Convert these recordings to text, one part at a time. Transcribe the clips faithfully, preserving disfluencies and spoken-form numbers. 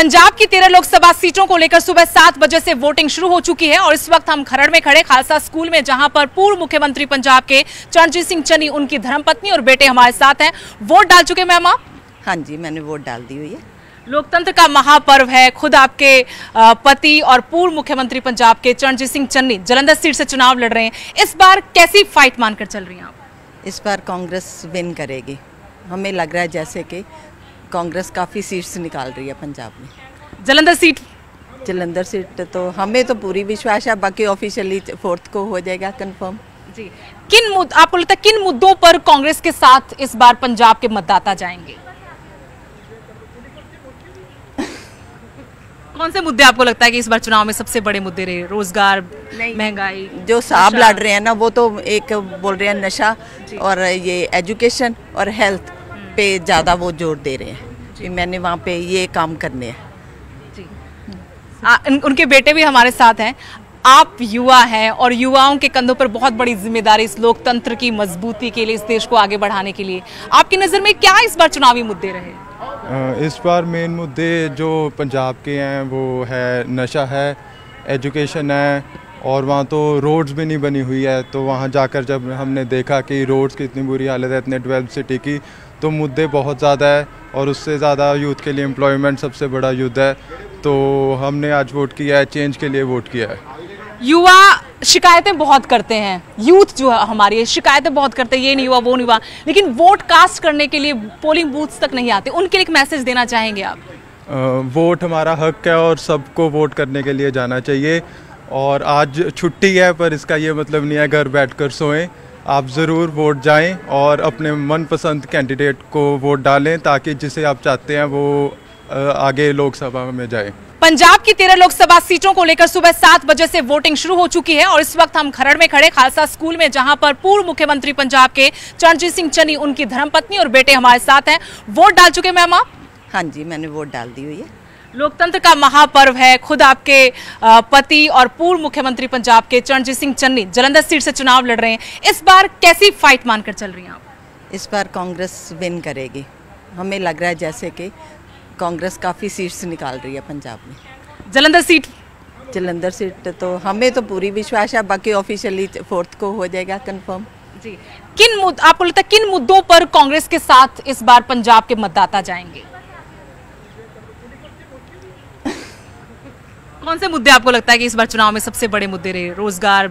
पंजाब की तेरह लोकसभा सीटों को लेकर सुबह सात बजे से वोटिंग शुरू हो चुकी है और इस वक्त हम खरड़ में खड़े खालसा स्कूल में, जहां पर पूर्व मुख्यमंत्री पंजाब के चरणजीत सिंह चन्नी, उनकी धर्मपत्नी और बेटे हमारे साथ हैं। वोट डाल चुके मैम आप? हाँ जी, मैंने वोट डाल दी हुई है। लोकतंत्र का महापर्व है। खुद आपके पति और पूर्व मुख्यमंत्री पंजाब के चरणजीत सिंह चन्नी जलंधर सीट से चुनाव लड़ रहे हैं। इस बार कैसी फाइट मानकर चल रही हैं आप? इस बार कांग्रेस विन करेगी, हमें लग रहा है। जैसे कि कांग्रेस काफ़ी सीट्स निकाल रही है पंजाब में। जलंधर सीट जलंधर सीट तो हमें तो पूरी विश्वास है, बाकी ऑफिशियली फोर्थ को हो जाएगा कन्फर्म जी। किन मुद्द आपको लगता है, किन मुद्दों पर कांग्रेस के साथ इस बार पंजाब के मतदाता जाएंगे? कौन से मुद्दे आपको लगता है कि इस बार चुनाव में सबसे बड़े मुद्दे रहे? रोजगार, महंगाई, जो साहब लड़ रहे हैं ना, वो तो एक बोल रहे हैं नशा, और ये एजुकेशन और हेल्थ पे ज़्यादा वो जोर दे रहे हैं कि मैंने वहाँ पे ये काम करने हैं जी। आ, उन, उनके बेटे भी हमारे साथ हैं। आप युवा हैं और युवाओं के कंधों पर बहुत बड़ी जिम्मेदारी इस लोकतंत्र की मजबूती के लिए, इस देश को आगे बढ़ाने के लिए। आपकी नज़र में क्या इस बार चुनावी मुद्दे रहे? इस बार मेन मुद्दे जो पंजाब के हैं वो है नशा है, एजुकेशन है, और वहाँ तो रोड्स भी नहीं बनी हुई है। तो वहाँ जाकर जब हमने देखा कि रोड्स की इतनी बुरी हालत है इतने डेवलप्ड सिटी की, तो मुद्दे बहुत ज़्यादा है। और उससे ज़्यादा यूथ के लिए एम्प्लॉयमेंट सबसे बड़ा युद्ध है। तो हमने आज वोट किया है, चेंज के लिए वोट किया है। युवा शिकायतें बहुत करते हैं, यूथ जो है हमारी शिकायतें बहुत करते हैं, ये नहीं हुआ वो नहीं हुआ, लेकिन वोट कास्ट करने के लिए पोलिंग बूथ्स तक नहीं आते। उनके लिए एक मैसेज देना चाहेंगे आप? आ, वोट हमारा हक है और सबको वोट करने के लिए जाना चाहिए। और आज छुट्टी है पर इसका ये मतलब नहीं है घर बैठकर सोएं। आप ज़रूर वोट जाएं और अपने मनपसंद कैंडिडेट को वोट डालें, ताकि जिसे आप चाहते हैं वो आगे लोकसभा में जाए। पंजाब की तेरह लोकसभा सीटों को लेकर सुबह सात बजे से वोटिंग शुरू हो चुकी है और इस वक्त हम खरड़ में खड़े खालसा स्कूल में, जहां पर पूर्व मुख्यमंत्री पंजाब के चरणजीत सिंह चन्नी, उनकी धर्मपत्नी और बेटे हमारे साथ हैं। वोट डाल चुके मैम आप? हाँ जी, मैंने वोट डाल दी हुई है। लोकतंत्र का महापर्व है। खुद आपके पति और पूर्व मुख्यमंत्री पंजाब के चरणजीत सिंह चन्नी जलंधर सीट से चुनाव लड़ रहे हैं। इस बार कैसी फाइट मानकर चल रही हैं आप? इस बार कांग्रेस विन करेगी, हमें लग रहा है। जैसे कि कांग्रेस काफ़ी सीट्स निकाल रही है पंजाब में। जलंधर सीट जलंधर सीट तो हमें तो पूरी विश्वास है, बाकी ऑफिशियली फोर्थ को हो जाएगा कन्फर्म जी। किन मुद्द आपको लगता है, किन मुद्दों पर कांग्रेस के साथ इस बार पंजाब के मतदाता जाएंगे? कौन से मुद्दे आपको लगता है कि इस बार चुनाव में सबसे बड़े मुद्दे रहे? रोजगार,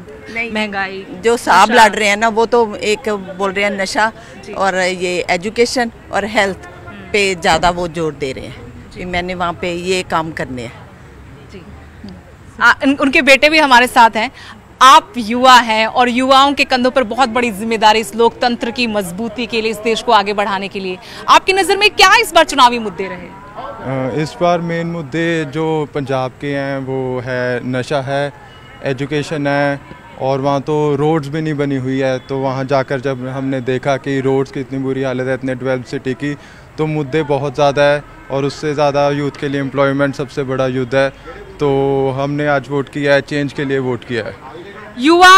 महंगाई, जो साहब लड़ रहे हैं ना, वो तो एक बोल रहे हैं नशा, और ये एजुकेशन और हेल्थ पे ज़्यादा वो जोर दे रहे हैं कि मैंने वहाँ पे ये काम करने हैं जी। आ, उन, उनके बेटे भी हमारे साथ हैं। आप युवा हैं और युवाओं के कंधों पर बहुत बड़ी जिम्मेदारी इस लोकतंत्र की मजबूती के लिए, इस देश को आगे बढ़ाने के लिए। आपकी नज़र में क्या इस बार चुनावी मुद्दे रहे? इस बार मेन मुद्दे जो पंजाब के हैं वो है नशा है, एजुकेशन है, और वहाँ तो रोड्स भी नहीं बनी हुई है। तो वहाँ जाकर जब हमने देखा कि रोड्स की इतनी बुरी हालत है इतने डेवलप्ड सिटी की, तो मुद्दे बहुत ज़्यादा है। और उससे ज़्यादा यूथ के लिए एम्प्लॉयमेंट सबसे बड़ा युद्ध है। तो हमने आज वोट किया है, चेंज के लिए वोट किया है। युवा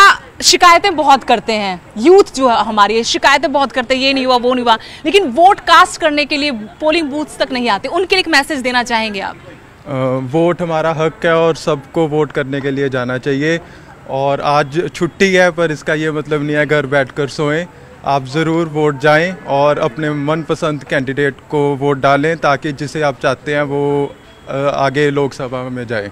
शिकायतें बहुत करते हैं, यूथ जो है हमारी शिकायतें बहुत करते हैं, ये नहीं हुआ वो नहीं हुआ, लेकिन वोट कास्ट करने के लिए पोलिंग बूथ्स तक नहीं आते। उनके लिए एक मैसेज देना चाहेंगे आप? आ, वोट हमारा हक है और सबको वोट करने के लिए जाना चाहिए। और आज छुट्टी है पर इसका ये मतलब नहीं है घर बैठकर सोएं। आप ज़रूर वोट जाएं और अपने मनपसंद कैंडिडेट को वोट डालें, ताकि जिसे आप चाहते हैं वो आगे लोकसभा में जाए।